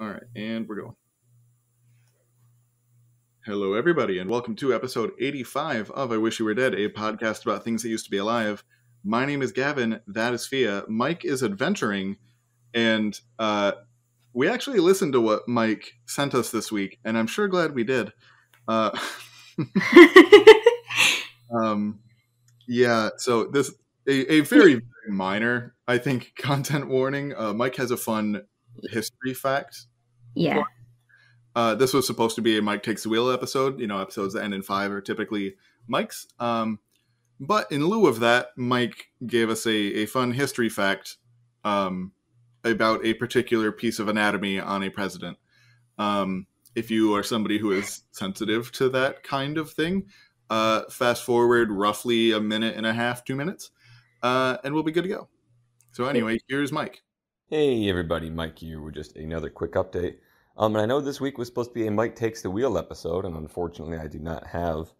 All right, and we're going. Hello, everybody, and welcome to episode 85 of I Wish You Were Dead, a podcast about things that used to be alive. My name is Gavin. That is Fia. Mike is adventuring, and we actually listened to what Mike sent us this week, and I'm sure glad we did. Yeah, so this a very, very minor, I think, content warning. Mike has a fun history fact. Yeah. This was supposed to be a Mike Takes the Wheel episode. You know, episodes that end in 5 are typically Mike's. But in lieu of that, Mike gave us a fun history fact about a particular piece of anatomy on a president. If you are somebody who is sensitive to that kind of thing, fast forward roughly a minute and a half, 2 minutes, and we'll be good to go. So anyway, here's Mike. Hey, everybody. Mike here with just another quick update. And I know this week was supposed to be a Mike Takes the Wheel episode, and unfortunately I do not have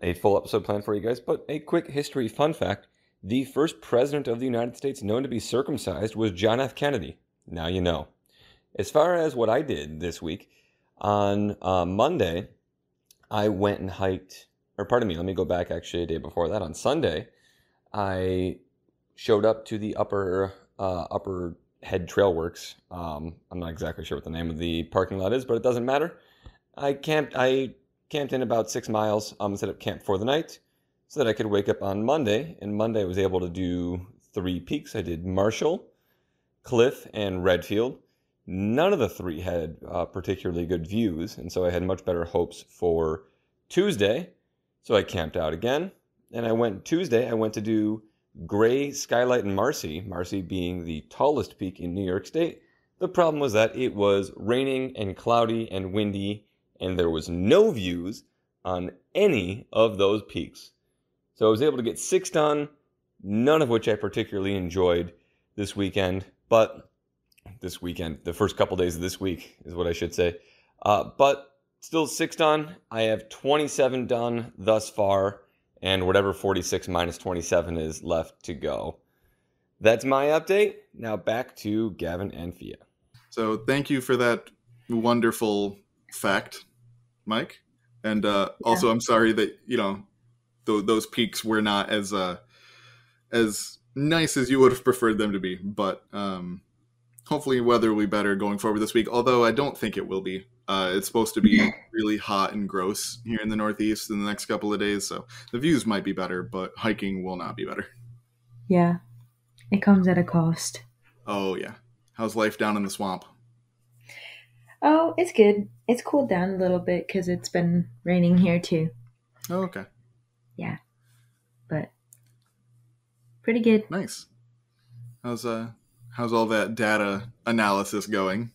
a full episode planned for you guys, but a quick history fun fact. The first president of the United States known to be circumcised was John F. Kennedy. Now you know. As far as what I did this week, on Monday, I went and hiked, or pardon me, let me go back actually a day before that. On Sunday, I showed up to the upper Head Trail Works. I'm not exactly sure what the name of the parking lot is, but it doesn't matter. I camped in about 6 miles, set up camp for the night so that I could wake up on Monday. And Monday I was able to do 3 peaks. I did Marshall, Cliff, and Redfield. None of the 3 had particularly good views, and so I had much better hopes for Tuesday. So I camped out again, and I went to do Gray, Skylight, and Marcy, Marcy being the tallest peak in New York State. The problem was that it was raining and cloudy and windy, and there was no views on any of those peaks. So I was able to get 6 done, none of which I particularly enjoyed this weekend. But this weekend, the first couple days of this week is what I should say. But still 6 done. I have 27 done thus far, and whatever 46 minus 27 is left to go. That's my update. Now back to Gavin and Fia. So thank you for that wonderful fact, Mike. And also, I'm sorry that, you know, those peaks were not as nice as you would have preferred them to be. But hopefully weather will be better going forward this week, although I don't think it will be. It's supposed to be really hot and gross here in the Northeast in the next couple of days, so the views might be better, but hiking will not be better. Yeah, it comes at a cost. Oh, yeah. How's life down in the swamp? Oh, it's good. It's cooled down a little bit because it's been raining here, too. Oh, okay. Yeah, but pretty good. Nice. How's all that data analysis going?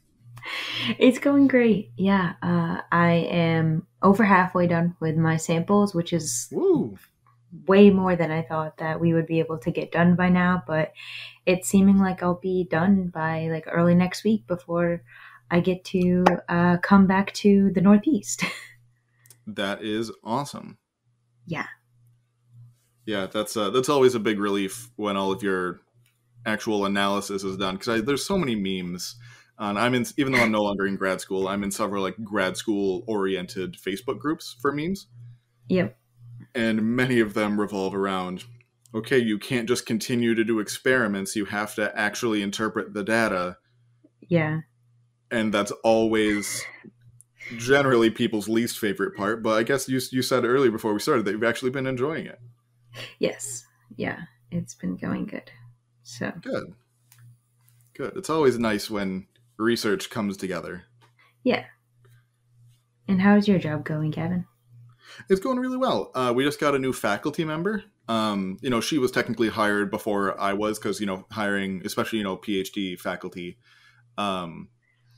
It's going great. Yeah, I am over halfway done with my samples, which is way more than I thought that we would be able to get done by now. But it's seeming like I'll be done by like early next week before I get to come back to the Northeast. That is awesome. Yeah. Yeah, that's always a big relief when all of your actual analysis is done, because there's so many memes. And even though I'm no longer in grad school, I'm in several like grad school oriented Facebook groups for memes. Yep. And many of them revolve around, okay, you can't just continue to do experiments. You have to actually interpret the data. Yeah. And that's always generally people's least favorite part. But I guess you said earlier before we started that you've actually been enjoying it. Yes. Yeah. It's been going good. So. Good. It's always nice when research comes together. Yeah. And how's your job going, Gavin? It's going really well. We just got a new faculty member. You know, she was technically hired before I was, because, you know, hiring, especially, you know, PhD faculty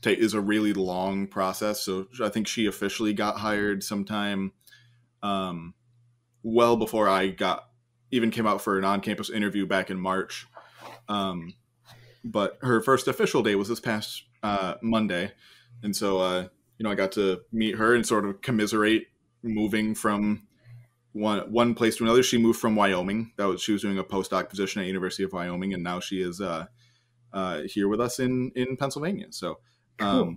is a really long process. So I think she officially got hired sometime well before I even came out for an on-campus interview back in March. But her first official day was this past Monday. And so, you know, I got to meet her and sort of commiserate moving from one place to another. She moved from Wyoming. She was doing a postdoc position at University of Wyoming. And now she is here with us in Pennsylvania. So cool.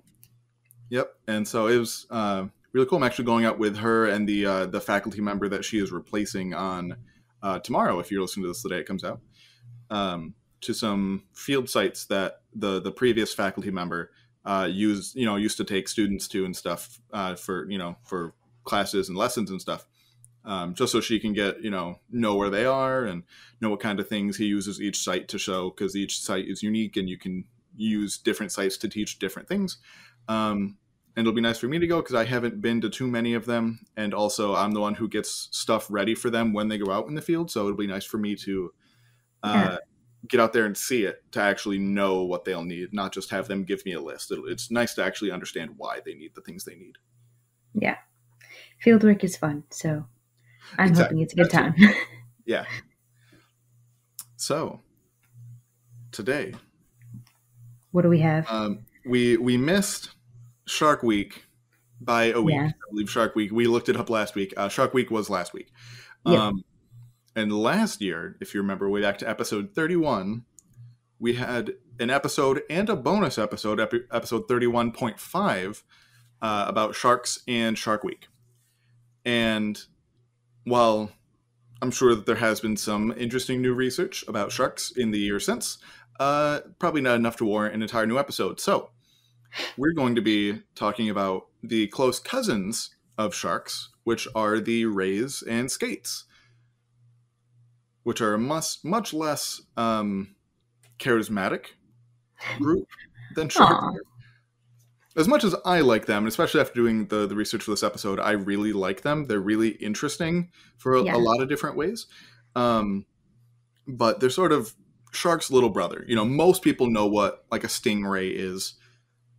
Yep. And so it was really cool. I'm actually going out with her and the faculty member that she is replacing on tomorrow, if you're listening to this the day it comes out, to some field sites that the previous faculty member used to take students to and stuff for classes and lessons and stuff, just so she can get, know where they are and know what kind of things he uses each site to show, because each site is unique and you can use different sites to teach different things. And it'll be nice for me to go because I haven't been to too many of them. And also I'm the one who gets stuff ready for them when they go out in the field. So it'll be nice for me to get out there and see it, to actually know what they'll need, not just have them give me a list. It's nice to actually understand why they need the things they need. Yeah. Fieldwork is fun. So I'm hoping it's a good time. Yeah. So today, what do we have? We missed Shark Week by a week. Yeah. I believe Shark Week, we looked it up last week. Shark Week was last week. Yeah. And last year, if you remember way back to episode 31, we had an episode and a bonus episode, episode 31.5, about sharks and Shark Week. And while I'm sure that there has been some interesting new research about sharks in the year since, probably not enough to warrant an entire new episode. So we're going to be talking about the close cousins of sharks, which are the rays and skates, which are a much less charismatic group than sharks. As much as I like them, and especially after doing the research for this episode, I really like them. They're really interesting for a lot of different ways. But they're sort of shark's little brother. Most people know what like a stingray is.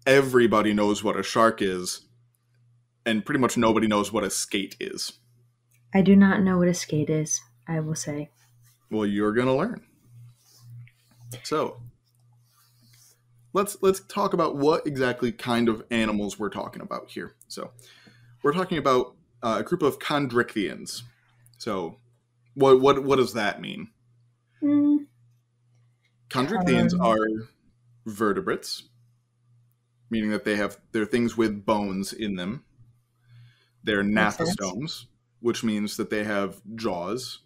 Everybody knows what a shark is, and pretty much nobody knows what a skate is. I do not know what a skate is, I will say. Well, you're going to learn. So let's talk about what exactly kind of animals we're talking about here. So we're talking about a group of Chondrichthians. So what does that mean? Chondrichthians are vertebrates, meaning that they're things with bones in them. They're nathostomes, which means that they have jaws.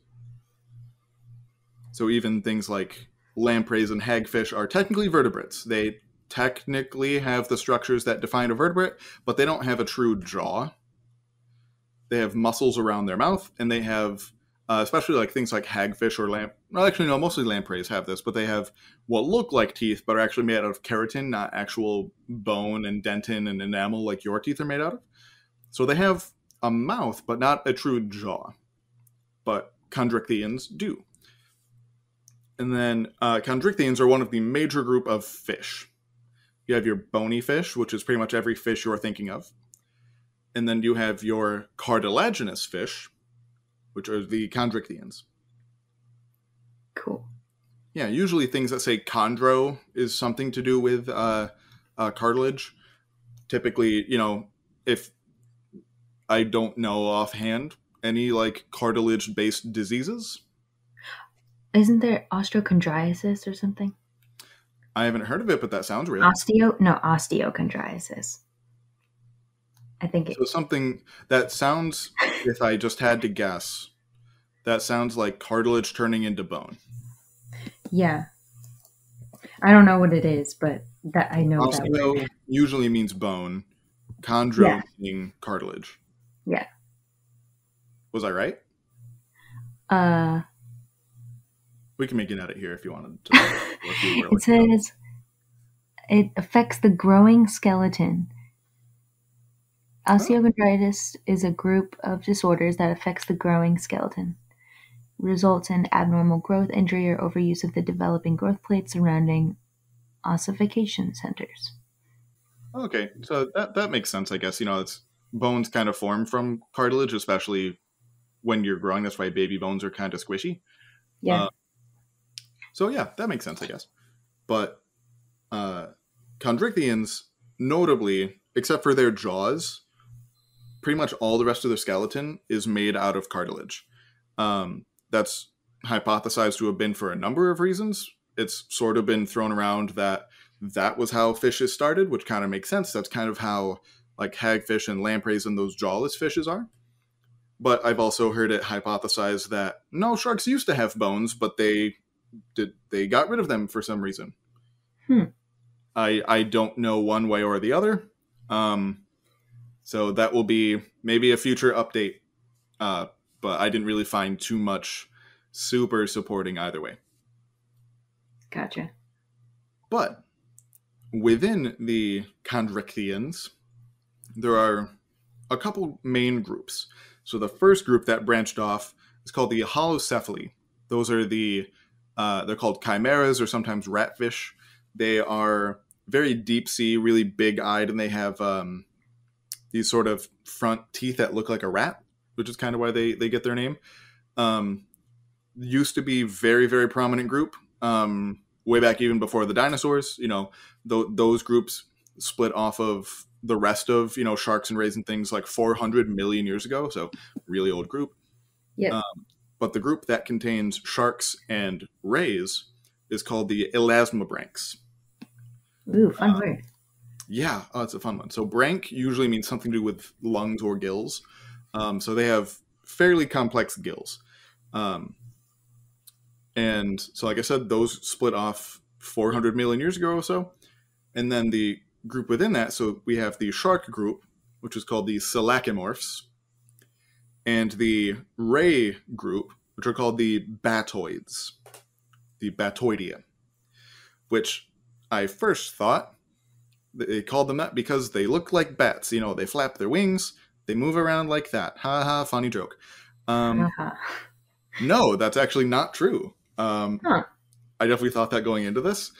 So even things like lampreys and hagfish are technically vertebrates. They technically have the structures that define a vertebrate, but they don't have a true jaw. They have muscles around their mouth, and they have, especially like things like hagfish or mostly lampreys have this, but they have what look like teeth, but are actually made out of keratin, not actual bone and dentin and enamel like your teeth are made out of. So they have a mouth, but not a true jaw. But Chondrichthians do. And then Chondrichthians are one of the major group of fish. You have your bony fish, which is pretty much every fish you're thinking of. And then you have your cartilaginous fish, which are the Chondrichthians. Cool. Yeah, usually things that say chondro is something to do with cartilage. Typically, if I don't know offhand any like cartilage-based diseases. Isn't there osteochondriasis or something? I haven't heard of it, but that sounds real. Osteochondriasis. I think so. Something that sounds, if I just had to guess, that sounds like cartilage turning into bone. Yeah, I don't know what it is, but that I know. Osteo that usually means bone. Chondro meaning cartilage. Yeah. Was I right? We can make an edit here if you wanted to. It says it affects the growing skeleton. Osteochondritis is a group of disorders that affects the growing skeleton. Results in abnormal growth, injury, or overuse of the developing growth plates surrounding ossification centers. Okay, so that makes sense, I guess. It's bones kind of form from cartilage, especially when you're growing. That's why baby bones are kind of squishy. Yeah. So yeah, that makes sense, I guess. But Chondrichthians, notably, except for their jaws, pretty much all the rest of their skeleton is made out of cartilage. That's hypothesized to have been for a number of reasons. It's sort of been thrown around that that was how fishes started, which kind of makes sense. That's kind of how like hagfish and lampreys and those jawless fishes are. But I've also heard it hypothesized that no, sharks used to have bones, but they got rid of them for some reason. I don't know one way or the other. So that will be maybe a future update. But I didn't really find too much super supporting either way. Gotcha. But within the Chondrichthians, there are a couple main groups. So the first group that branched off is called the Holocephaly. Those are the, they're called chimeras or sometimes ratfish. They are very deep sea, really big eyed, and they have these sort of front teeth that look like a rat, which is kind of why they get their name. Used to be very, very prominent group way back even before the dinosaurs. You know, those groups split off of the rest of, you know, sharks and rays and things like 400 million years ago. So really old group. Yeah. But the group that contains sharks and rays is called the elasmobranchs. Ooh, fun word. Yeah, oh, it's a fun one. So branch usually means something to do with lungs or gills. So they have fairly complex gills. And so, like I said, those split off 400 million years ago or so. And then the group within that, so we have the shark group, which is called the selachimorphs, and the ray group, which are called the Batoids, the Batoidia, which I first thought they called them that because they look like bats. You know, they flap their wings, they move around like that. Ha ha, funny joke. No, that's actually not true. I definitely thought that going into this.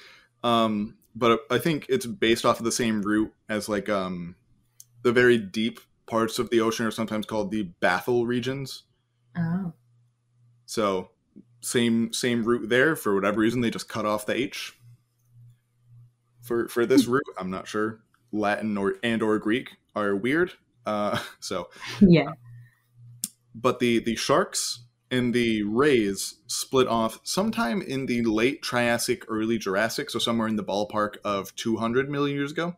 But I think it's based off of the same root as like the very deep parts of the ocean are sometimes called the bathal regions. Oh. So same root there. For whatever reason, they just cut off the H. For this root, I'm not sure. Latin or Greek are weird. So yeah. But the sharks and the rays split off sometime in the late Triassic, early Jurassic, so somewhere in the ballpark of 200 million years ago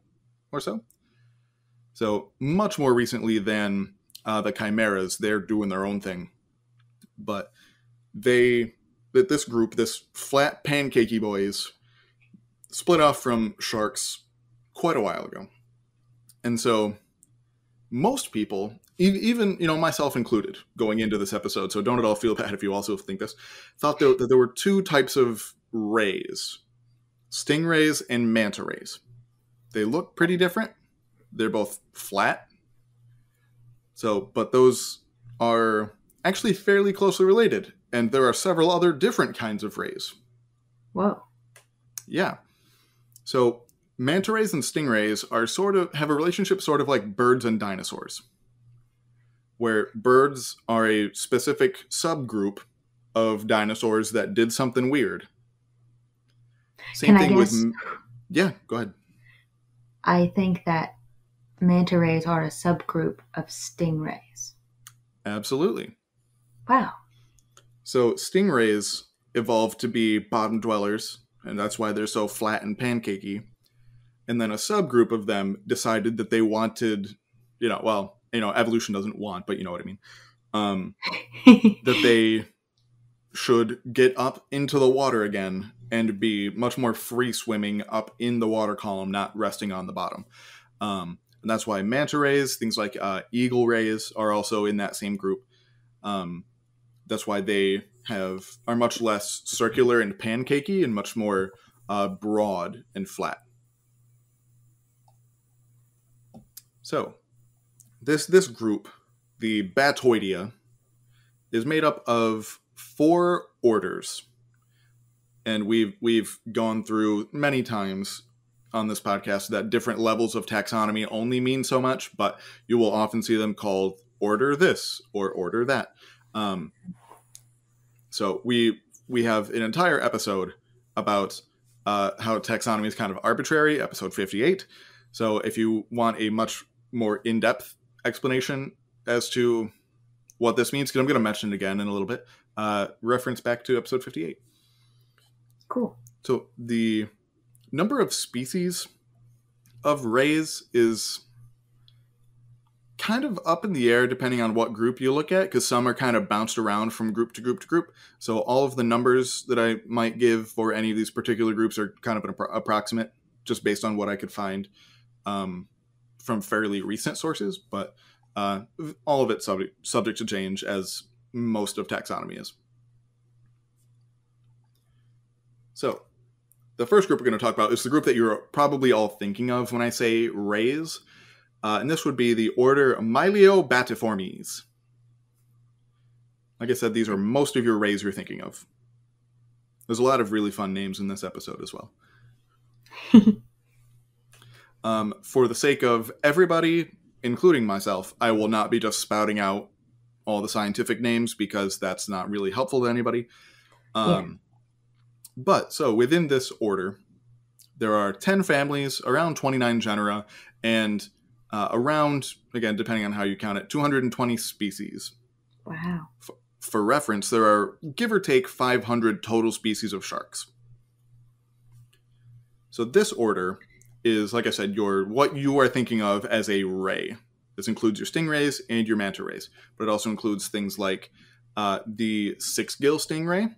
or so. So much more recently than the chimeras. They're doing their own thing. But this group, this flat pancakey boys, split off from sharks quite a while ago. And so most people, even, you know, myself included, going into this episode, so don't at all feel bad if you also think this, thought that there were two types of rays, stingrays and manta rays. They look pretty different. They're both flat. So, but those are actually fairly closely related, and there are several other different kinds of rays. Wow. Yeah. So manta rays and stingrays are have a relationship sort of like birds and dinosaurs, where birds are a specific subgroup of dinosaurs that did something weird. Same thing with... Yeah, go ahead. I think that manta rays are a subgroup of stingrays. Absolutely. Wow. So stingrays evolved to be bottom dwellers, and that's why they're so flat and pancakey. And then a subgroup of them decided that they wanted, you know, well... You know, evolution doesn't want, but you know what I mean. That they should get up into the water again and be much more free swimming up in the water column, not resting on the bottom. And that's why manta rays, things like eagle rays, are also in that same group. That's why they are much less circular and pancakey and much more broad and flat. So this group, the Batoidia, is made up of four orders, and we've gone through many times on this podcast that different levels of taxonomy only mean so much, but you will often see them called order this or order that. So we have an entire episode about how taxonomy is kind of arbitrary, episode 58. So if you want a much more in-depth explanation as to what this means, because I'm going to mention it again in a little bit, reference back to episode 58. Cool. So the number of species of rays is kind of up in the air depending on what group you look at, because some are kind of bounced around from group to group to group. So all of the numbers that I might give for any of these particular groups are kind of an approximate, just based on what I could find from fairly recent sources. But all of it's subject to change, as most of taxonomy is. So the first group we're going to talk about is the group that you're probably all thinking of when I say rays. And this would be the order Myliobatiformes. Like I said, these are most of your rays you're thinking of. There's a lot of really fun names in this episode as well. For the sake of everybody, including myself, I will not be just spouting out all the scientific names, because that's not really helpful to anybody. But so within this order, there are 10 families, around 29 genera, and around, again, depending on how you count it, 220 species. Wow. For reference, there are, give or take, 500 total species of sharks. So this order is, like I said, your what you are thinking of as a ray. This includes your stingrays and your manta rays, but it also includes things like the six-gill stingray,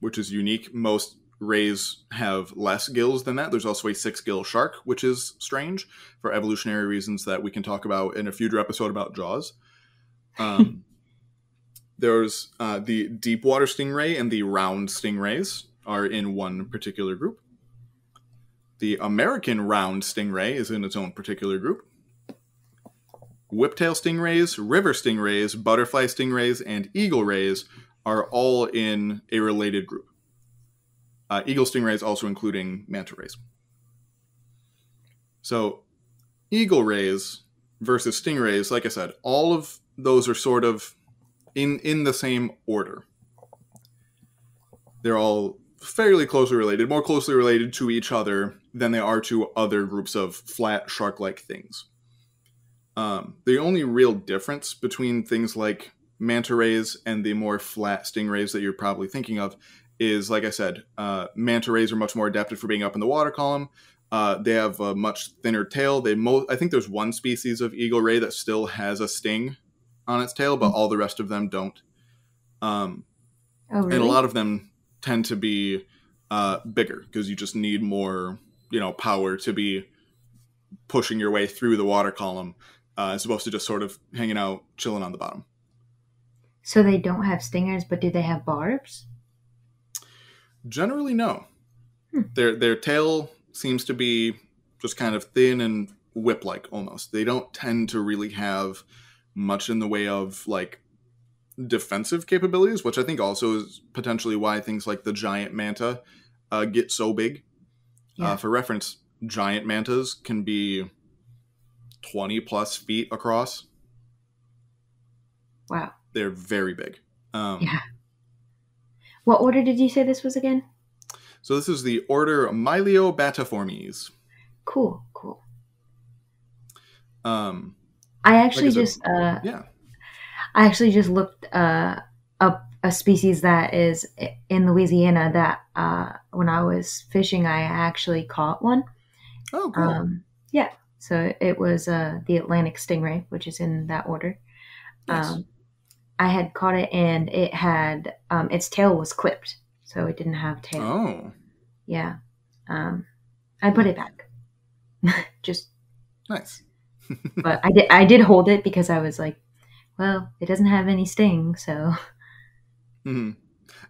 which is unique. Most rays have less gills than that. There's also a six-gill shark, which is strange for evolutionary reasons that we can talk about in a future episode about Jaws. There's the deep water stingray and the round stingrays are in one particular group. The American round stingray is in its own particular group. Whiptail stingrays, river stingrays, butterfly stingrays, and eagle rays are all in a related group. Eagle stingrays also including manta rays. So eagle rays versus stingrays, like I said, all of those are sort of in the same order. They're all fairly closely related, more closely related to each other than they are to other groups of flat shark-like things. The only real difference between things like manta rays and the more flat stingrays that you're probably thinking of is, like I said, manta rays are much more adapted for being up in the water column. They have a much thinner tail. I think there's one species of eagle ray that still has a sting on its tail, but all the rest of them don't. Oh, really? And a lot of them tend to be bigger, because you just need more, power to be pushing your way through the water column, as opposed to just sort of hanging out, chilling on the bottom. So they don't have stingers, but do they have barbs? Generally, no. Their tail seems to be just kind of thin and whip-like almost. They don't tend to really have much in the way of, defensive capabilities, which I think also is potentially why things like the giant manta get so big. Yeah. For reference, giant mantas can be 20-plus feet across. Wow. They're very big. Yeah. What order did you say this was again? So this is the order Myliobatiformes. Cool, cool. I actually just looked up a species that is in Louisiana that when I was fishing, I actually caught one. Oh, cool. Yeah. So it was the Atlantic stingray, which is in that order. Nice. I had caught it, and it had its tail was clipped, so it didn't have tail. Oh. Yeah. I put it back. Just. Nice. But I did hold it, because I was like, well, it doesn't have any sting, so. Mm-hmm.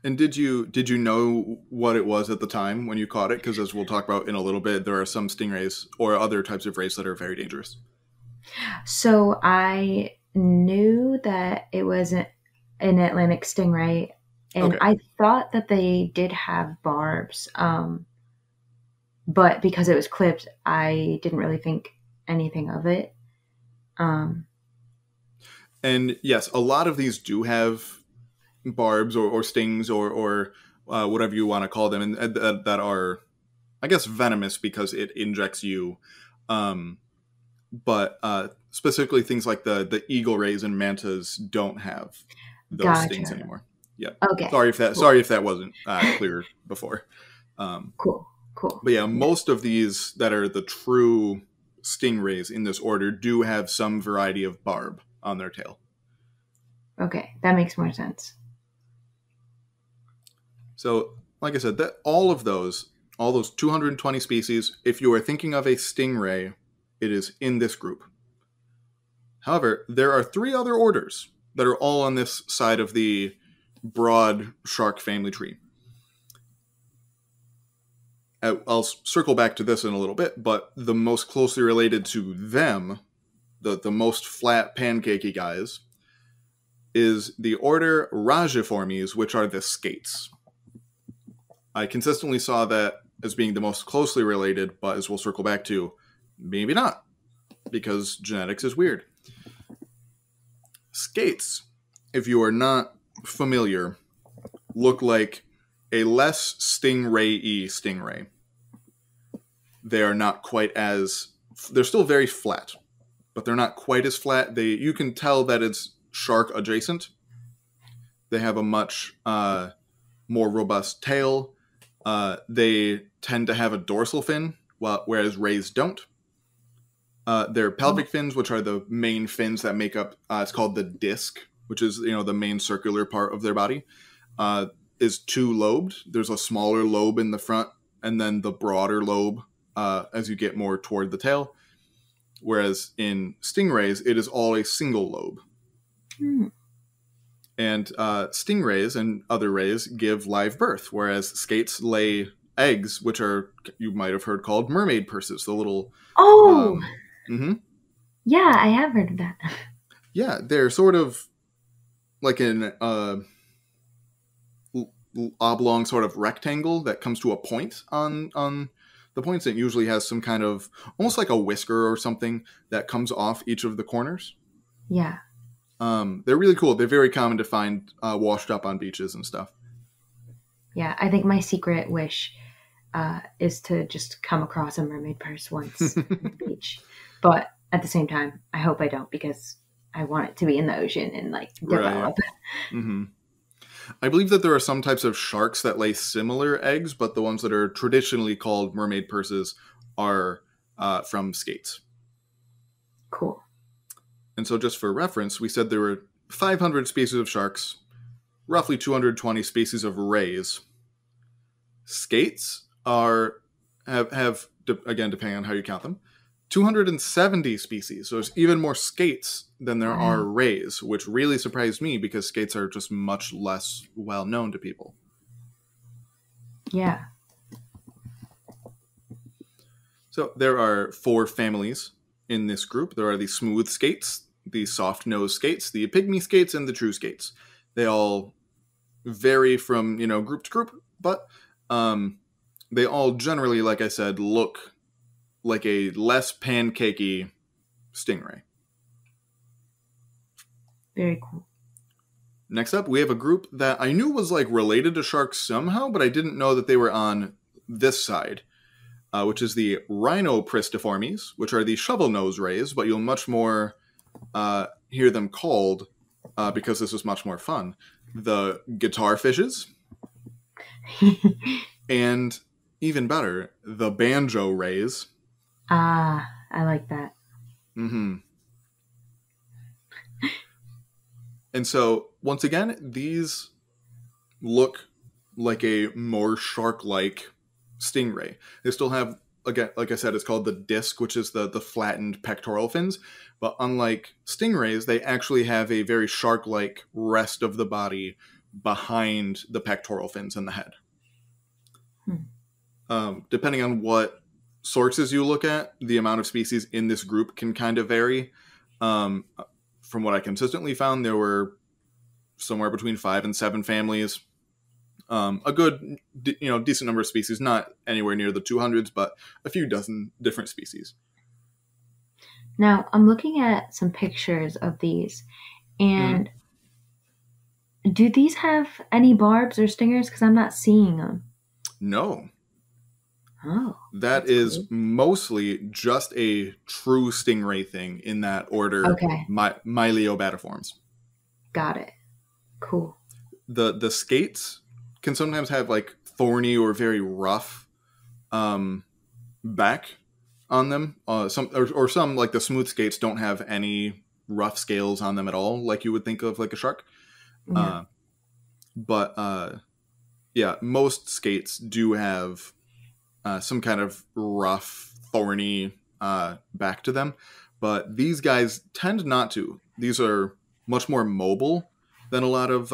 And did you know what it was at the time when you caught it? Because as we'll talk about in a little bit, there are some stingrays or other types of rays that are very dangerous. So I knew that it was an Atlantic stingray, and okay. I thought that they did have barbs, but because it was clipped, I didn't really think anything of it. And yes, a lot of these do have barbs or stings or whatever you want to call them, and that are, I guess, venomous because it injects you. But specifically things like the eagle rays and mantas don't have those stings anymore. Yeah. Okay. Sorry if that wasn't clear before. Cool. Cool. But yeah, most of these that are the true stingrays in this order do have some variety of barb on their tail. Okay, that makes more sense. So, like I said, that all those 220 species, if you are thinking of a stingray, it is in this group. However, there are three other orders that are all on this side of the broad shark family tree. I'll circle back to this in a little bit, but the most closely related to them, the most flat pancakey guys, is the order Rajiformes, which are the skates. I consistently saw that as being the most closely related, but as we'll circle back to, maybe not, because genetics is weird. Skates, if you are not familiar, look like a less stingray-y stingray. They are not quite as... They're still very flat, but they're not quite as flat. You can tell that it's shark adjacent. They have a much more robust tail. They tend to have a dorsal fin, whereas rays don't. Their pelvic fins, which are the main fins that make up... it's called the disc, which is the main circular part of their body. Is two-lobed. There's a smaller lobe in the front and then the broader lobe as you get more toward the tail. Whereas in stingrays, it is all a single lobe. Mm. And stingrays and other rays give live birth, whereas skates lay eggs, which are, you might have heard, called mermaid purses. The little... Oh! Yeah, I have heard of that. Yeah, they're sort of like an... oblong sort of rectangle that comes to a point on the points. It usually has some kind of almost like a whisker or something that comes off each of the corners. Yeah. They're really cool. They're very common to find washed up on beaches and stuff. Yeah. I think my secret wish is to just come across a mermaid purse once on the beach. But at the same time, I hope I don't, because I want it to be in the ocean and like develop. Right. Mm-hmm. I believe that there are some types of sharks that lay similar eggs, but the ones that are traditionally called mermaid purses are from skates. Cool. And so just for reference, we said there were 500 species of sharks, roughly 220 species of rays. Skates have again, depending on how you count them, 270 species. So there's even more skates than there are rays, which really surprised me because skates are just much less well known to people. Yeah. So there are four families in this group. There are the smooth skates, the soft nose skates, the pygmy skates, and the true skates. They all vary from, group to group, but they all generally, like I said, look like a less pancakey stingray. Very cool. Next up, we have a group that I knew was like related to sharks somehow, but I didn't know that they were on this side, which is the Rhinopristiformes, which are the shovel-nose rays, but you'll much more hear them called, because this is much more fun, the guitar fishes. And even better, the banjo rays. Ah, I like that. Mm-hmm. And so, once again, these look like a more shark-like stingray. They still have, again, like I said, it's called the disc, which is the flattened pectoral fins. But unlike stingrays, they actually have a very shark-like rest of the body behind the pectoral fins and the head. Hmm. Depending on what sources you look at, the amount of species in this group can kind of vary. From what I consistently found, there were somewhere between 5 and 7 families. A good, decent number of species, not anywhere near the 200s, but a few dozen different species. Now, I'm looking at some pictures of these, and do these have any barbs or stingers? Because I'm not seeing them. No. Oh. That is cool. Mostly just a true stingray thing in that order. Okay. Myliobatiformes. Got it. Cool. The skates can sometimes have like thorny or very rough back on them. Some like the smooth skates don't have any rough scales on them at all, like you would think of like a shark. Yeah. But most skates do have some kind of rough, thorny back to them. But these guys tend not to. These are much more mobile than a lot of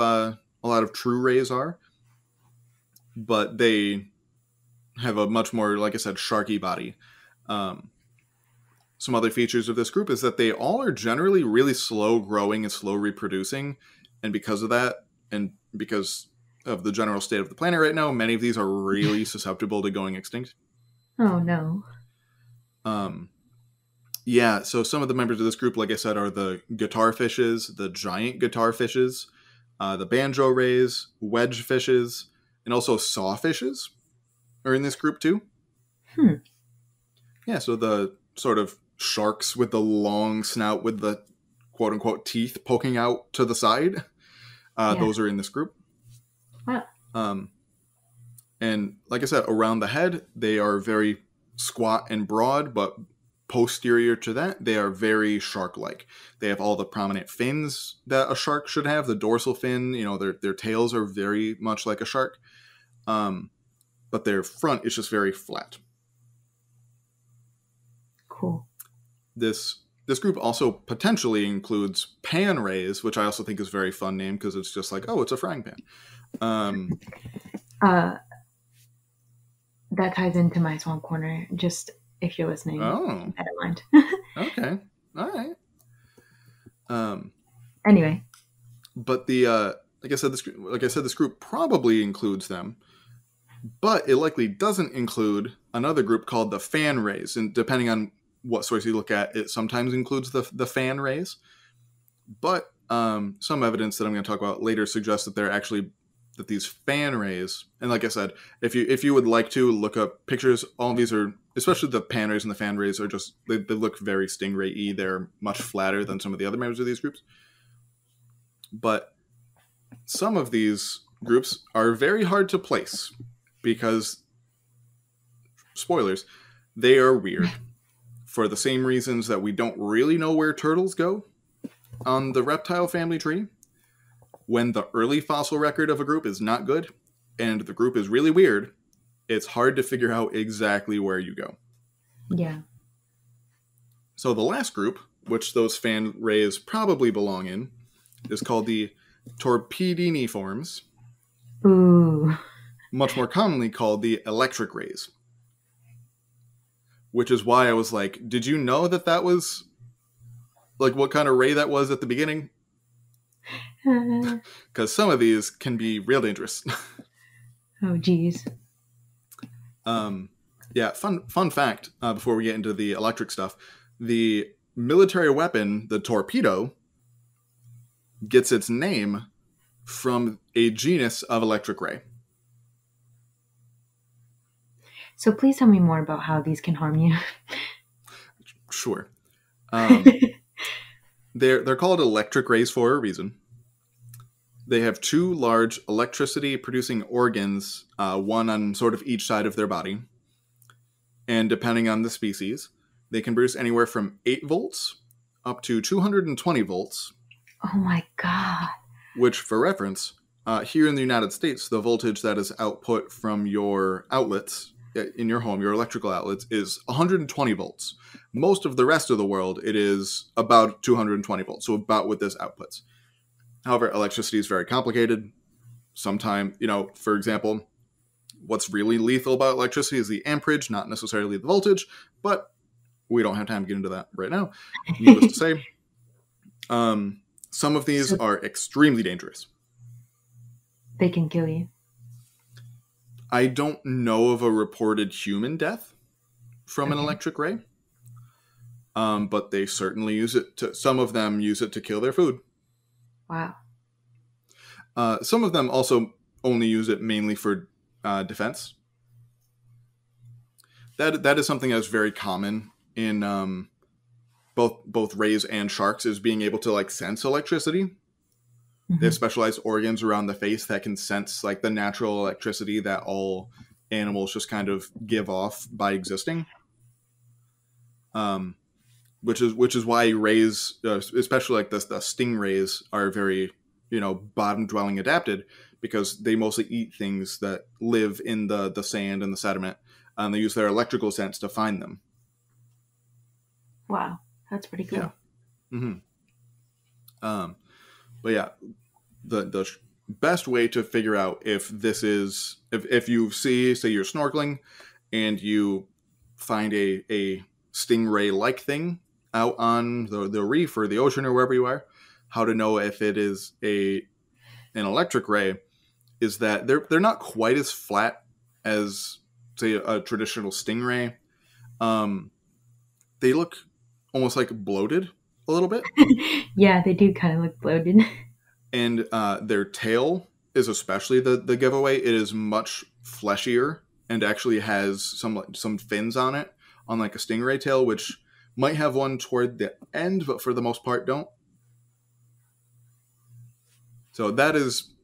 true rays are. But they have a much more, like I said, sharky body. Some other features of this group is that they all are generally really slow growing and slow reproducing. And because of that, and because of the general state of the planet right now, many of these are really susceptible to going extinct. Oh, no. Yeah, so some of the members of this group, like I said, are the guitar fishes, the giant guitar fishes, the banjo rays, wedge fishes, and also saw fishes are in this group too. Hmm. Yeah, so the sort of sharks with the long snout with the quote-unquote teeth poking out to the side, those are in this group. Wow. And like I said, around the head, they are very squat and broad, but posterior to that, they are very shark-like. They have all the prominent fins that a shark should have, the dorsal fin, you know, their tails are very much like a shark. But their front is just very flat. Cool. This group also potentially includes pan rays, which I also think is a very fun name because it's just like, oh, it's a frying pan. That ties into my swamp corner, just if you're listening. Oh. I don't mind. Okay. All right. Anyway. But this group probably includes them. But it likely doesn't include another group called the fan rays. And depending on what source you look at, it sometimes includes the fan rays. But some evidence that I'm going to talk about later suggests that they're actually, that these fan rays, and like I said, if you would like to look up pictures, all of these are, especially the pan rays and the fan rays, are just, they look very stingray-y. They're much flatter than some of the other members of these groups. But some of these groups are very hard to place. Because, spoilers, they are weird for the same reasons that we don't really know where turtles go on the reptile family tree, when the early fossil record of a group is not good and the group is really weird, it's hard to figure out exactly where you go. Yeah. So the last group, which those fan rays probably belong in, is called the Torpedini forms. Ooh. Much more commonly called the electric rays. Which is why I was like, did you know that was, like, what kind of ray that was at the beginning? Because some of these can be real dangerous. Oh, geez. Yeah, fun fact, before we get into the electric stuff, the military weapon, the torpedo, gets its name from a genus of electric ray. So please tell me more about how these can harm you. Sure. They're called electric rays for a reason. They have two large electricity-producing organs, one on sort of each side of their body. And depending on the species, they can produce anywhere from 8 volts up to 220 volts. Oh my God. Which, for reference, here in the United States, the voltage that is output from your outlets in your home, your electrical outlets, is 120 volts. Most of the rest of the world, it is about 220 volts, so about what this outputs. However, electricity is very complicated. Sometimes, you know, for example, what's really lethal about electricity is the amperage, not necessarily the voltage, but we don't have time to get into that right now, needless to say. Some of these are extremely dangerous. They can kill you. I don't know of a reported human death from an electric ray, but they certainly some of them use it to kill their food. Wow. Some of them also only use it mainly for defense. That is something that's very common in both rays and sharks, is being able to like sense electricity. They have specialized organs around the face that can sense like the natural electricity that all animals just kind of give off by existing. Which is why rays, especially like the stingrays, are very, bottom dwelling adapted, because they mostly eat things that live in the sand and the sediment, and they use their electrical sense to find them. Wow, that's pretty cool. Yeah. Mm-hmm. But yeah, the best way to figure out if this is if you see, say you're snorkeling and you find a stingray-like thing out on the reef or the ocean or wherever you are, how to know if it is an electric ray is that they're not quite as flat as, say, a traditional stingray. They look almost like bloated a little bit. Yeah, they do kind of look bloated. And their tail is especially the giveaway. It is much fleshier and actually has some fins on it, on like a stingray tail, which might have one toward the end, but for the most part don't. So that is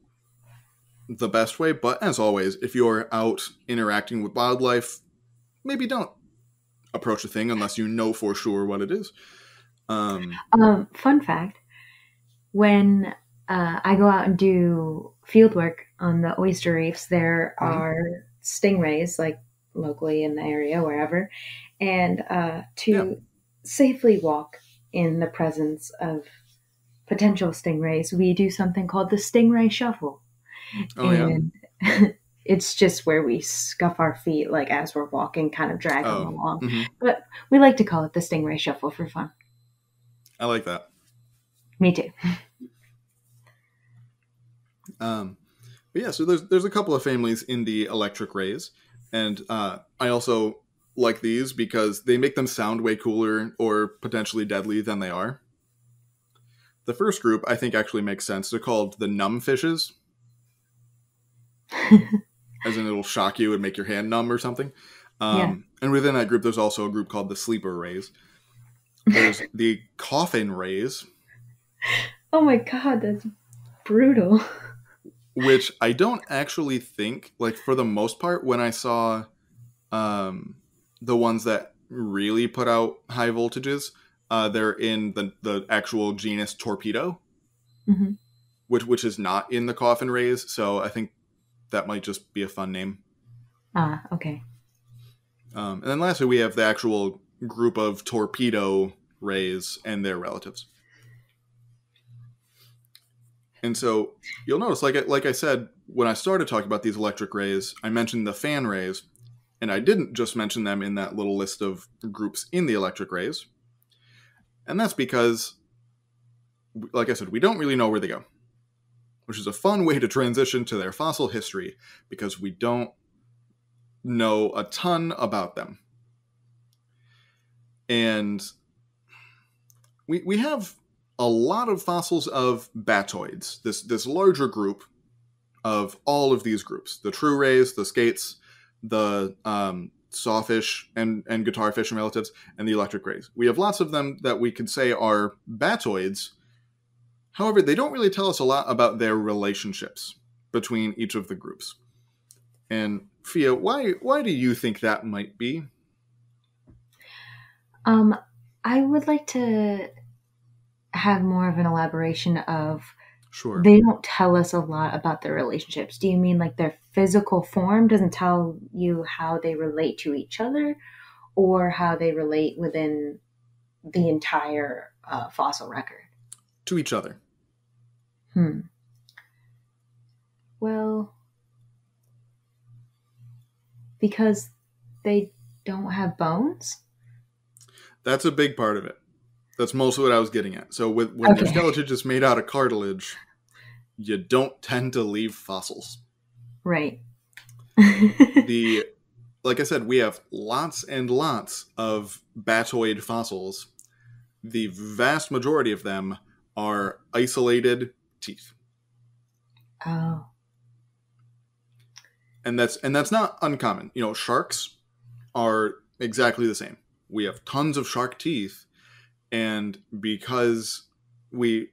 the best way. But as always, if you're out interacting with wildlife, maybe don't approach a thing unless you know for sure what it is. Fun fact, when I go out and do field work on the oyster reefs, there are stingrays, like, locally in the area, wherever. And safely walk in the presence of potential stingrays, we do something called the stingray shuffle. Oh, and yeah. It's just where we scuff our feet, like, as we're walking, kind of drag them along. Mm-hmm. But we like to call it the stingray shuffle for fun. I like that. Me too. But yeah, so there's a couple of families in the electric rays. And I also like these because they make them sound way cooler or potentially deadly than they are. The first group, I think, actually makes sense. They're called the numb fishes. As in, it'll shock you and make your hand numb or something. And within that group, there's also a group called the sleeper rays. There's the coffin rays. Oh my god, that's brutal. Which I don't actually think, like, for the most part, when I saw the ones that really put out high voltages, they're in the actual genus Torpedo, which is not in the coffin rays. So I think that might just be a fun name. Ah, okay. And then lastly, we have the actual group of torpedo rays and their relatives. And so you'll notice, like I said, when I started talking about these electric rays, I mentioned the fan rays, and I didn't just mention them in that little list of groups in the electric rays. And that's because, like I said, we don't really know where they go, which is a fun way to transition to their fossil history, because we don't know a ton about them. And we have a lot of fossils of batoids, this larger group of all of these groups, the true rays, the skates, the sawfish and guitarfish and relatives, and the electric rays. We have lots of them that we could say are batoids. However, they don't really tell us a lot about their relationships between each of the groups. And Fia, why do you think that might be? I would like to have more of an elaboration of, sure, they don't tell us a lot about their relationships. Do you mean like their physical form doesn't tell you how they relate to each other, or how they relate within the entire fossil record? To each other. Well, because they don't have bones? That's a big part of it. That's mostly what I was getting at. So when your skeleton is made out of cartilage, you don't tend to leave fossils. Right. Like I said, we have lots and lots of batoid fossils. The vast majority of them are isolated teeth. Oh. And that's not uncommon. Sharks are exactly the same. We have tons of shark teeth. And because we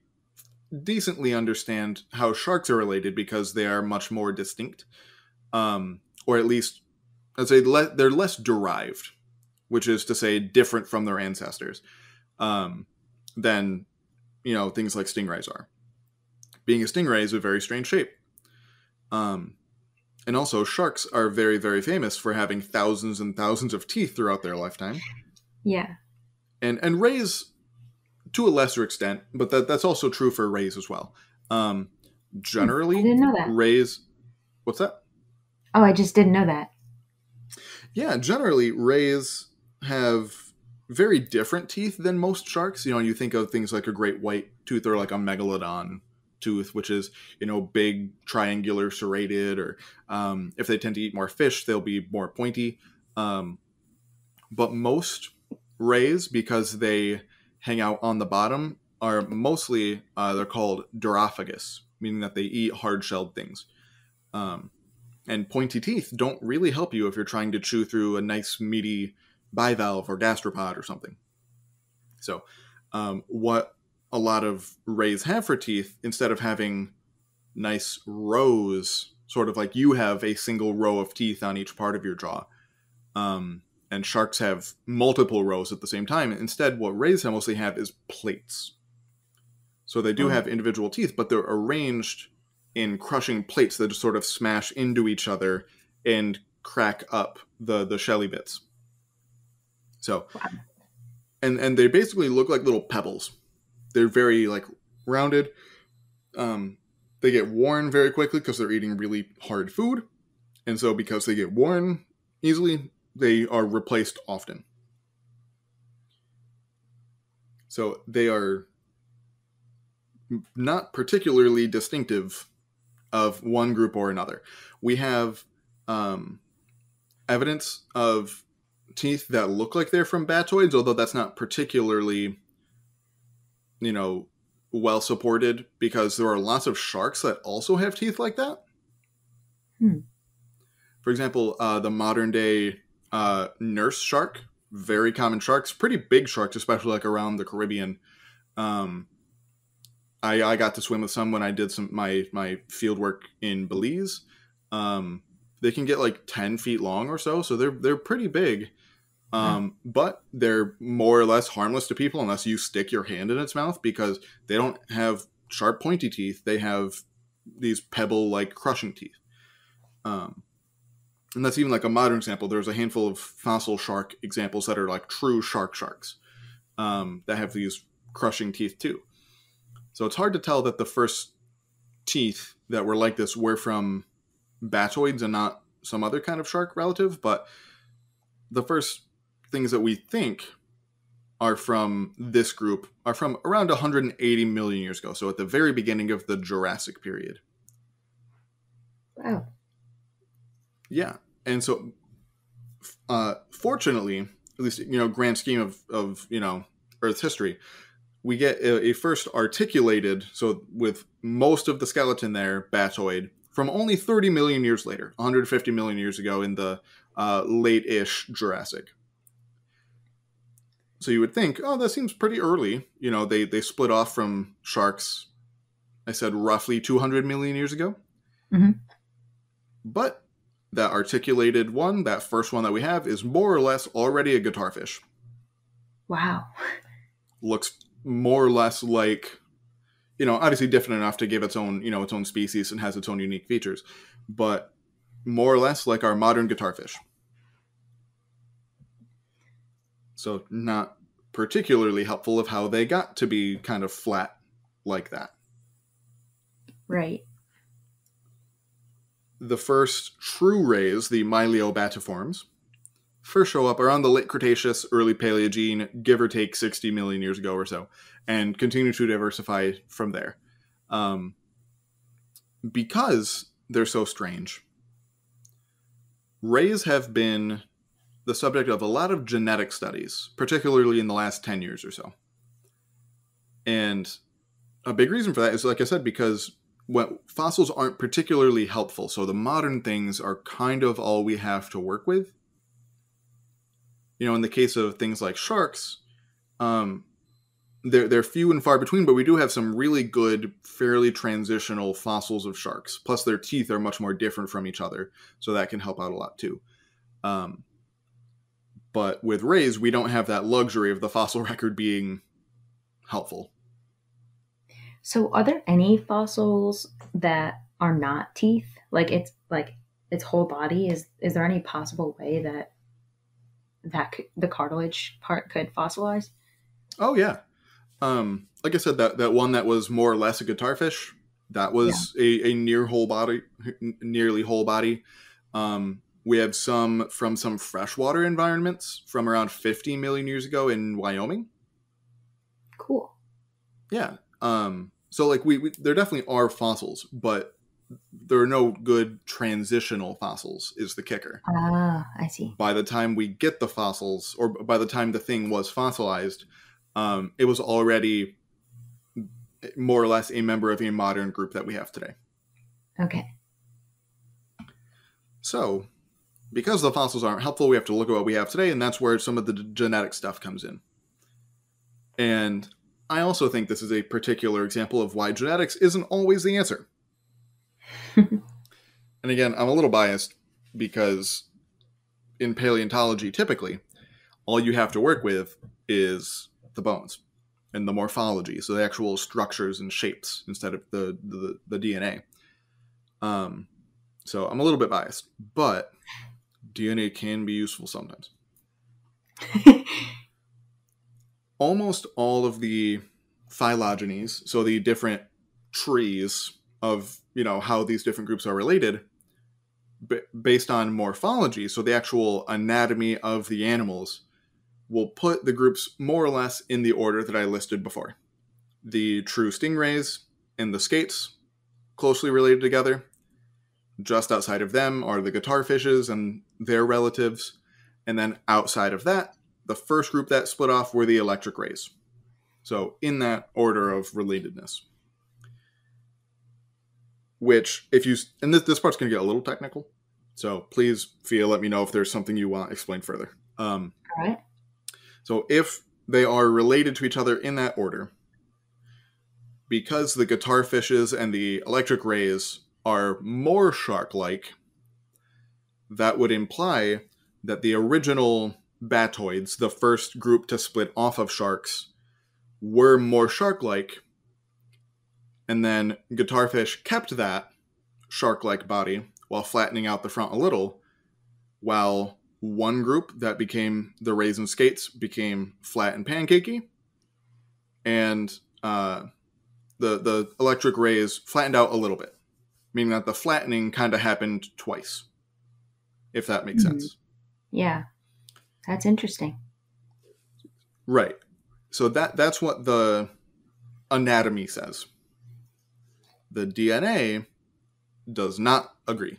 decently understand how sharks are related, because they are much more distinct, or at least I'd say they're less derived, which is to say different from their ancestors than, you know, things like stingrays are. Being a stingray is a very strange shape. And also sharks are very, very famous for having thousands and thousands of teeth throughout their lifetime. Yeah. And rays to a lesser extent, but that's also true for rays as well. Generally, I didn't know that. Rays, what's that? Oh, I just didn't know that. Yeah, generally rays have very different teeth than most sharks. You know, you think of things like a great white tooth or like a megalodon tooth, which is, you know, big, triangular, serrated, or if they tend to eat more fish, they'll be more pointy. But most rays, because they hang out on the bottom, are mostly, they're called dirophagus, meaning that they eat hard-shelled things. And pointy teeth don't really help you if you're trying to chew through a nice meaty bivalve or gastropod or something. So what a lot of rays have for teeth, instead of having nice rows, sort of like you have a single row of teeth on each part of your jaw, and sharks have multiple rows at the same time. Instead, what rays mostly have is plates. So they do have individual teeth, but they're arranged in crushing plates that just sort of smash into each other and crack up the shelly bits. So, wow. And they basically look like little pebbles. They're very, like, rounded. They get worn very quickly because they're eating really hard food. And so because they get worn easily, they are replaced often. So they are not particularly distinctive of one group or another. We have evidence of teeth that look like they're from batoids, although that's not particularly, you know, well supported, because there are lots of sharks that also have teeth like that. For example, the modern day nurse shark, very common sharks, pretty big sharks, especially like around the Caribbean. I got to swim with some when I did my field work in Belize. They can get like 10 feet long or so. So they're pretty big. But they're more or less harmless to people unless you stick your hand in its mouth, because they don't have sharp pointy teeth. They have these pebble-like crushing teeth. And that's even like a modern example. There's a handful of fossil shark examples that are like true sharks that have these crushing teeth too. So it's hard to tell that the first teeth that were like this were from batoids and not some other kind of shark relative, but the first things that we think are from this group are from around 180 million years ago. So at the very beginning of the Jurassic period. Wow. Yeah. And so, fortunately, at least, you know, grand scheme of, you know, Earth's history, we get a first articulated, so with most of the skeleton there, batoid, from only 30 million years later, 150 million years ago in the late-ish Jurassic. So you would think, oh, that seems pretty early. You know, they split off from sharks, I said, roughly 200 million years ago. But that articulated one, that first one that we have, is more or less already a guitarfish. Wow. Looks more or less like, you know, obviously different enough to give its own, you know, its own species and has its own unique features, but more or less like our modern guitarfish. So not particularly helpful of how they got to be kind of flat like that. Right. The first true rays, the Myliobatiformes, first show up around the late Cretaceous, early Paleogene, give or take 60 million years ago or so, and continue to diversify from there. Because they're so strange, rays have been the subject of a lot of genetic studies, particularly in the last 10 years or so. And a big reason for that is, like I said, because fossils aren't particularly helpful. So the modern things are kind of all we have to work with. You know, in the case of things like sharks, they're few and far between, but we do have some really good, fairly transitional fossils of sharks. Plus, their teeth are much more different from each other, so that can help out a lot too. But with rays, we don't have that luxury of the fossil record being helpful. So are there any fossils that are not teeth? Like its whole body? Is there any possible way that the cartilage part could fossilize? Oh, yeah. Like I said, that one that was more or less a guitarfish, that was a nearly whole body. We have some from some freshwater environments from around 50 million years ago in Wyoming. Cool. Yeah. So like we there definitely are fossils, but there are no good transitional fossils is the kicker. Ah, I see. By the time we get the fossils, or by the time the thing was fossilized, it was already more or less a member of a modern group that we have today. Okay. So, because the fossils aren't helpful, we have to look at what we have today, and that's where some of the genetic stuff comes in. And I also think this is a particular example of why genetics isn't always the answer. And again, I'm a little biased because in paleontology, typically, all you have to work with is the bones and the morphology, so the actual structures and shapes instead of the DNA. So I'm a little bit biased, but DNA can be useful sometimes. Almost all of the phylogenies, so the different trees of, you know, how these different groups are related, based on morphology, so the actual anatomy of the animals, will put the groups more or less in the order that I listed before. The true stingrays and the skates, closely related together. Just outside of them are the guitarfishes and their relatives. And then outside of that, the first group that split off were the electric rays. So in that order of relatedness. Which, if you... And this part's going to get a little technical. So please, Fia, let me know if there's something you want explained further. All right. So if they are related to each other in that order, because the guitarfishes and the electric rays are more shark-like, that would imply that the original batoids, the first group to split off of sharks, were more shark-like, and then guitarfish kept that shark-like body while flattening out the front a little, while one group that became the rays and skates became flat and pancakey, and the electric rays flattened out a little bit. Meaning that the flattening kind of happened twice, if that makes sense. Yeah, that's interesting. Right. So that's what the anatomy says. The DNA does not agree.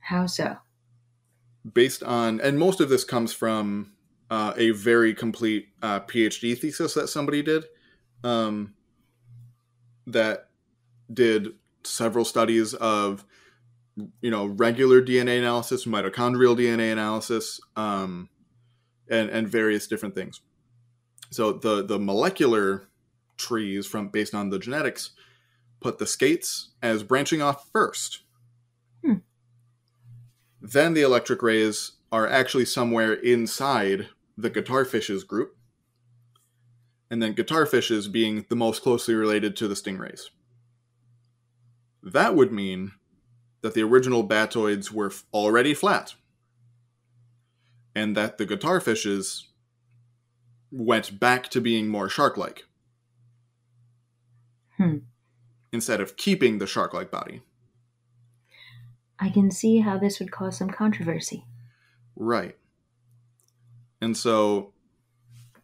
How so? Based on, and most of this comes from a very complete PhD thesis that somebody did that did several studies of, you know, regular DNA analysis, mitochondrial DNA analysis, and various different things. So the molecular trees from based on the genetics put the skates as branching off first. Hmm. Then the electric rays are actually somewhere inside the guitarfishes group. And then guitarfishes being the most closely related to the stingrays. That would mean that the original batoids were already flat. And that the guitarfishes went back to being more shark-like. Hmm. Instead of keeping the shark-like body. I can see how this would cause some controversy. Right. And so,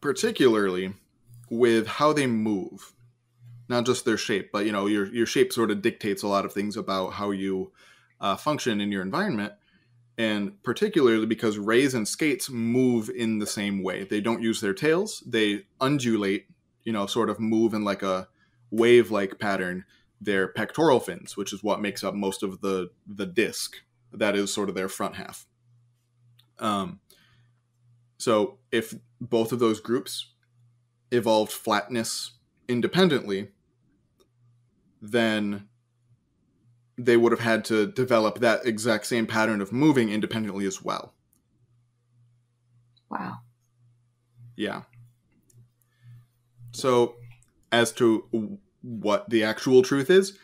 particularly with how they move, not just their shape, but, you know, your shape sort of dictates a lot of things about how you function in your environment. And particularly because rays and skates move in the same way. They don't use their tails. They undulate, you know, sort of move in like a wave-like pattern. Their pectoral fins, which is what makes up most of the disc. That is sort of their front half. So if both of those groups evolved flatness independently, then they would have had to develop that exact same pattern of moving independently as well. Wow. Yeah. So, as to what the actual truth is,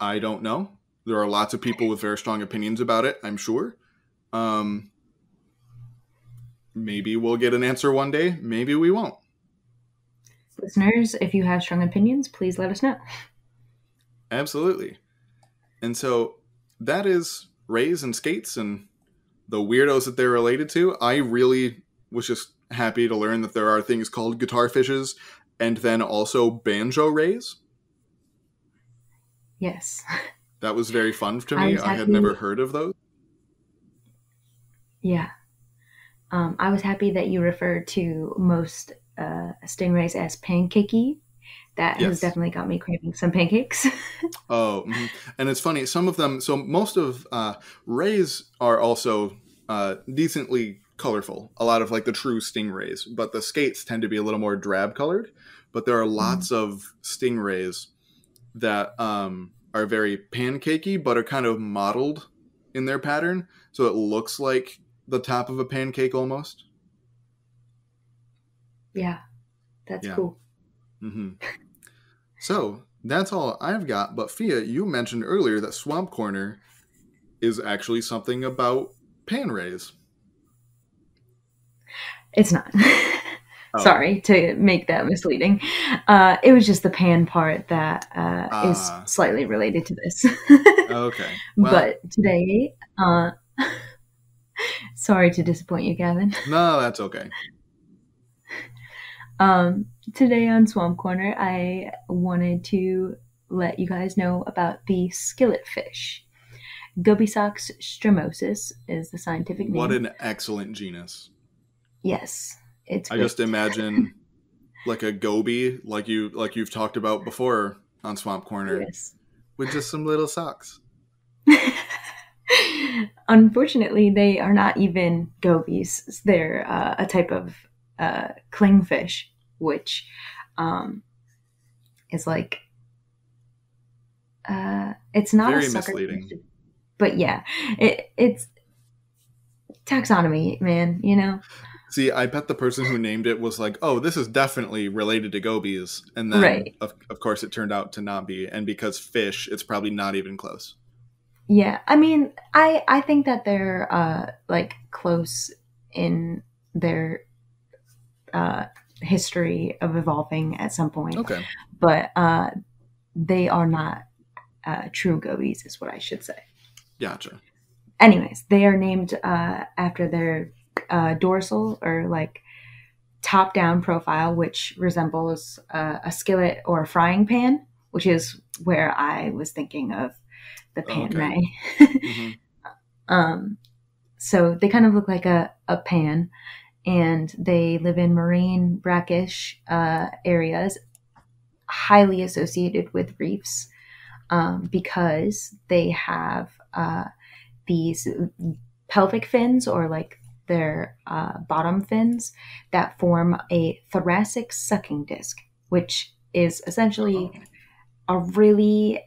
I don't know. There are lots of people with very strong opinions about it, I'm sure. Maybe we'll get an answer one day. Maybe we won't. Listeners, if you have strong opinions, please let us know. Absolutely. And so that is rays and skates and the weirdos that they're related to. I really was just happy to learn that there are things called guitar fishes and then also banjo rays. Yes. That was very fun to me. I had never heard of those. Yeah. I was happy that you referred to most stingrays as pancakey. That has definitely got me craving some pancakes. Oh, and it's funny. Some of them, so most of rays are also decently colorful. A lot of like the true stingrays, but the skates tend to be a little more drab colored. But there are lots of stingrays that are very pancakey, but are kind of mottled in their pattern. So it looks like the top of a pancake almost. Yeah, that's cool. Mm-hmm. So that's all I've got. But Fia, you mentioned earlier that Swamp Corner is actually something about pan rays. It's not. Oh. Sorry to make that misleading. It was just the pan part that is slightly related to this. Okay. Well, but today, sorry to disappoint you, Gavin. No, that's okay. Today on Swamp Corner, I wanted to let you guys know about the skillet fish. Gobiesox stromosus is the scientific name. What an excellent genus. Yes. It's great. I just imagine like a goby, like you've talked about before on Swamp Corner, with just some little socks. Unfortunately, they are not even gobies. They're a type of clingfish, which is like it's not very a sucker misleading fish, but yeah, it's taxonomy, man, you know. See, I bet the person who named it was like, oh, this is definitely related to gobies, and then of course it turned out to not be, and because fish, it's probably not even close. Yeah, I mean, I think that they're like close in their history of evolving at some point. Okay. But they are not true gobies is what I should say. Gotcha. Anyways, they are named after their dorsal or like top down profile, which resembles a skillet or a frying pan, which is where I was thinking of the pan ray. Mm-hmm. So they kind of look like a pan. And they live in marine brackish areas, highly associated with reefs, because they have these pelvic fins, or like their bottom fins, that form a thoracic sucking disc, which is essentially a really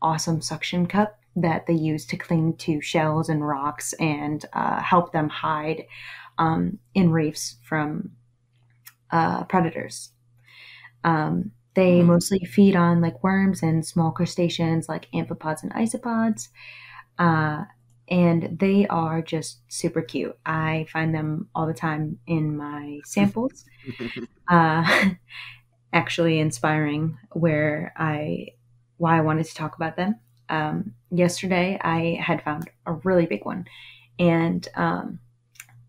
awesome suction cup that they use to cling to shells and rocks and help them hide in reefs from predators. They mostly feed on like worms and small crustaceans like amphipods and isopods, and they are just super cute. I find them all the time in my samples, actually inspiring why I wanted to talk about them. Yesterday I had found a really big one, and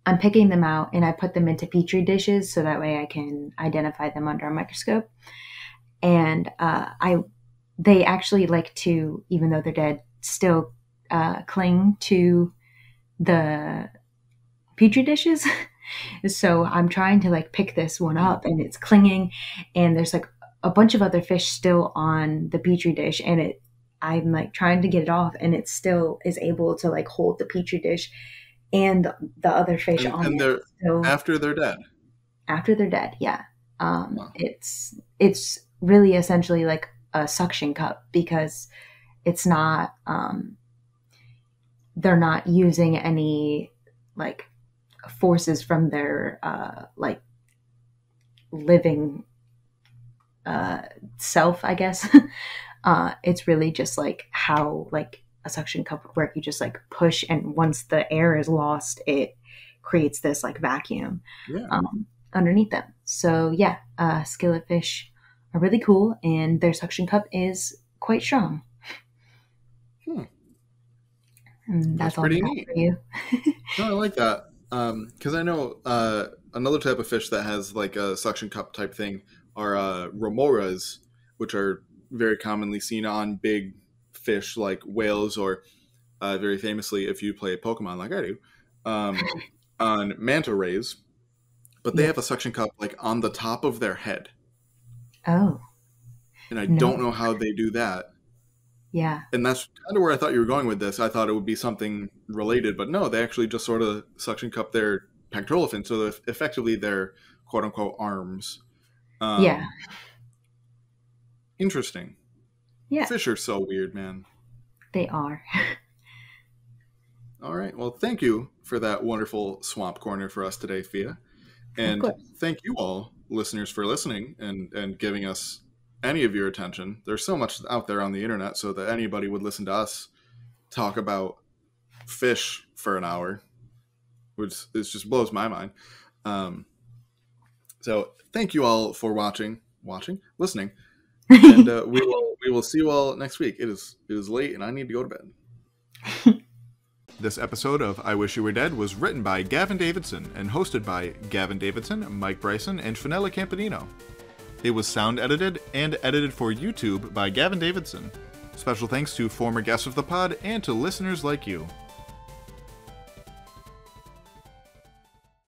I'm picking them out, and I put them into petri dishes so that way I can identify them under a microscope. And they actually like to, even though they're dead, still cling to the petri dishes. So I'm trying to like pick this one up, and it's clinging, and there's like a bunch of other fish still on the petri dish, and I'm like trying to get it off, and it still is able to like hold the petri dish and the other fish on them. So, after they're dead. After they're dead, yeah. It's really essentially like a suction cup, because It's not, they're not using any like forces from their like living self, I guess. It's really just like how like a suction cup would work. You just like push, and once the air is lost, it creates this like vacuum underneath them. So yeah, skillet fish are really cool, and their suction cup is quite strong. And that's all pretty neat for you. No, I like that. Because I know another type of fish that has like a suction cup type thing are remoras, which are very commonly seen on big fish like whales, or very famously, if you play Pokemon like I do, on manta rays. But they have a suction cup like on the top of their head. Oh. And I don't know how they do that. Yeah. And that's kind of where I thought you were going with this. I thought it would be something related, but no, they actually just sort of suction cup their pectoral fin, so they're effectively their quote unquote arms. Yeah. Interesting. Yeah. Fish are so weird, man. They are. All right. Well, thank you for that wonderful swamp corner for us today, Fia. And thank you all listeners for listening and giving us any of your attention. There's so much out there on the internet, so that anybody would listen to us talk about fish for an hour, which is just blows my mind. So thank you all for listening, and we will see you all next week. It is late, and I need to go to bed. This episode of I Wish You Were Dead was written by Gavin Davidson and hosted by Gavin Davidson, Mike Bryson, and Fenella Campanino. It was sound edited and edited for YouTube by Gavin Davidson. Special thanks to former guests of the pod and to listeners like you.